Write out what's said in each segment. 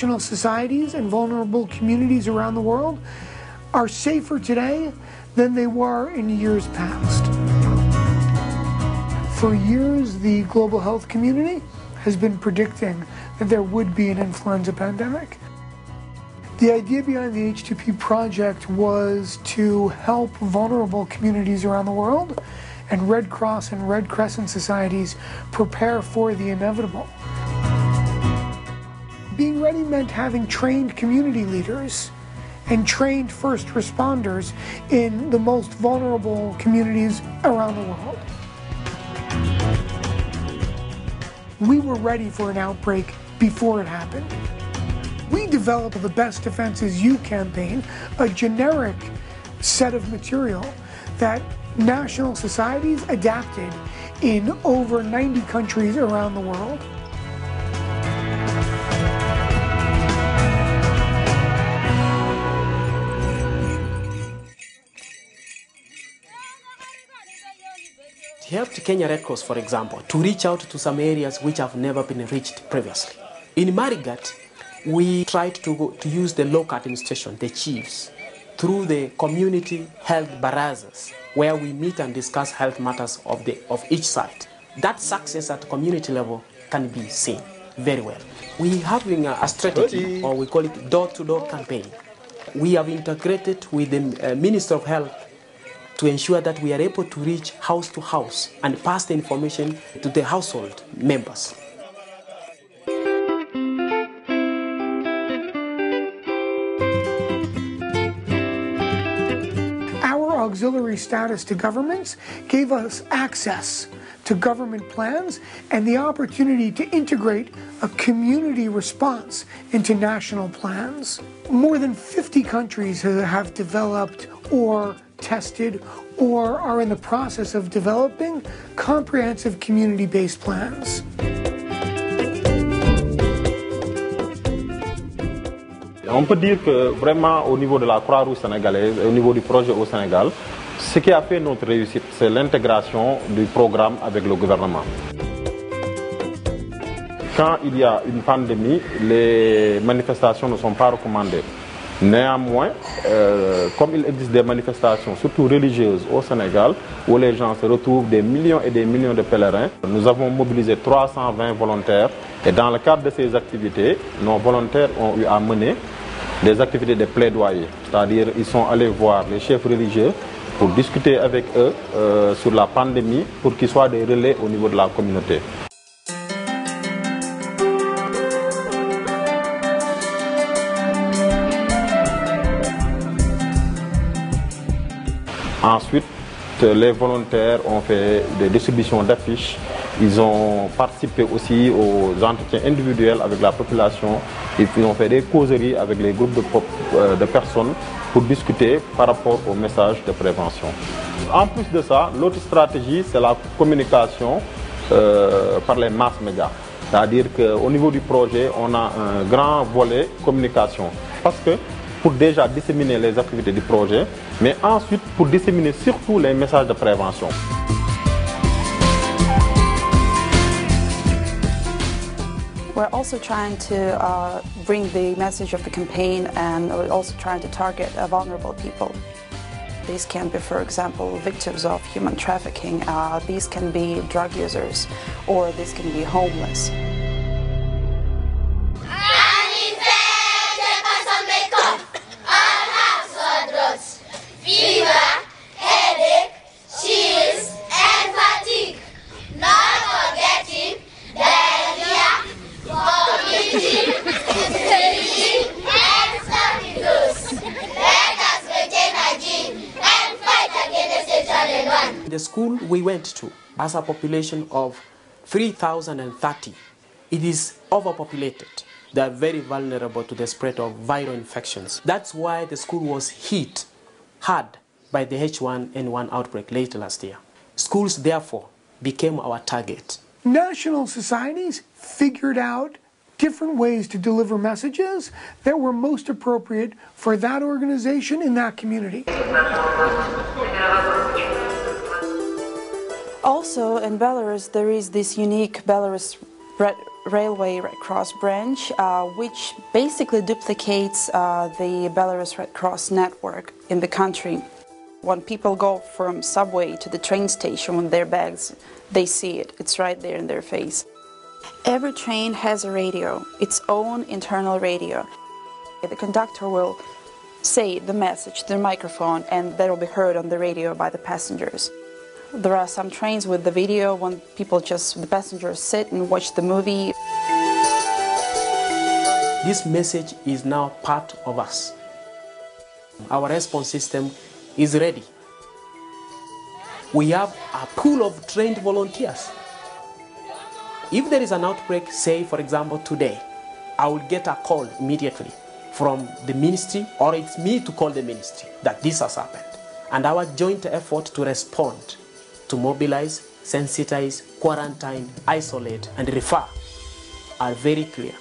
international societies and vulnerable communities around the world are safer today than they were in years past. For years, the global health community has been predicting that there would be an influenza pandemic. The idea behind the H2P project was to help vulnerable communities around the world and Red Cross and Red Crescent societies prepare for the inevitable. Being ready meant having trained community leaders and trained first responders in the most vulnerable communities around the world. We were ready for an outbreak before it happened. We developed the Best Defense Is You campaign, a generic set of material that national societies adapted in over 90 countries around the world. It helped Kenya Red Cross, for example, to reach out to some areas which have never been reached previously. In Marigat, we tried to use the local administration, the chiefs, through the community health barazas, where we meet and discuss health matters of each side. That success at community level can be seen very well. We have a strategy, or we call it door-to-door campaign. We have integrated with the Minister of Health to ensure that we are able to reach house to house and pass the information to the household members. Auxiliary status to governments gave us access to government plans and the opportunity to integrate a community response into national plans. More than 50 countries have developed or tested or are in the process of developing comprehensive community-based plans. On peut dire que vraiment au niveau de la Croix-Rouge sénégalaise et au niveau du projet au Sénégal, ce qui a fait notre réussite, c'est l'intégration du programme avec le gouvernement. Quand il y a une pandémie, les manifestations ne sont pas recommandées. Néanmoins, comme il existe des manifestations, surtout religieuses au Sénégal, où les gens se retrouvent des millions et des millions de pèlerins, nous avons mobilisé 320 volontaires et dans le cadre de ces activités, nos volontaires ont eu à mener des activités de plaidoyer, c'est-à-dire ils sont allés voir les chefs religieux pour discuter avec eux sur la pandémie pour qu'ils soient des relais au niveau de la communauté. Ensuite, les volontaires ont fait des distributions d'affiches. Ils ont participé aussi aux entretiens individuels avec la population. Et puis, ils ont fait des causeries avec les groupes de personnes pour discuter par rapport aux messages de prévention. En plus de ça, l'autre stratégie, c'est la communication par les masses médias. C'est-à-dire qu'au niveau du projet, on a un grand volet communication. Parce que pour déjà disséminer les activités du projet, mais ensuite pour disséminer surtout les messages de prévention. We're also trying to bring the message of the campaign, and we're also trying to target vulnerable people. These can be, for example, victims of human trafficking, these can be drug users, or these can be homeless. The school we went to has a population of 3,030. It is overpopulated. They are very vulnerable to the spread of viral infections. That's why the school was hit hard by the H1N1 outbreak late last year. Schools, therefore, became our target. National societies figured out different ways to deliver messages that were most appropriate for that organization in that community. Also in Belarus, there is this unique Belarus Red Railway Red Cross branch, which basically duplicates the Belarus Red Cross network in the country. When people go from subway to the train station with their bags, they see it. It's right there in their face. Every train has a radio, its own internal radio. The conductor will say the message through the microphone, and that will be heard on the radio by the passengers. There are some trains with the video when people the passengers sit and watch the movie. This message is now part of us. Our response system is ready. We have a pool of trained volunteers. If there is an outbreak, say for example today, I will get a call immediately from the ministry, or it's me to call the ministry that this has happened. And our joint effort to respond, to mobilize, sensitize, quarantine, isolate, and refer are very clear.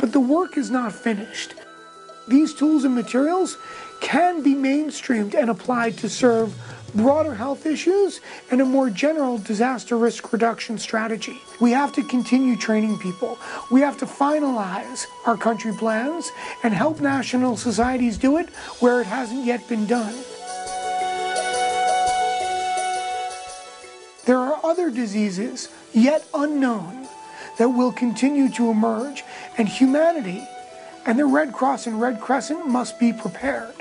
But the work is not finished. These tools and materials can be mainstreamed and applied to serve broader health issues and a more general disaster risk reduction strategy. We have to continue training people. We have to finalize our country plans and help national societies do it where it hasn't yet been done. There are other diseases yet unknown that will continue to emerge, and humanity and the Red Cross and Red Crescent must be prepared.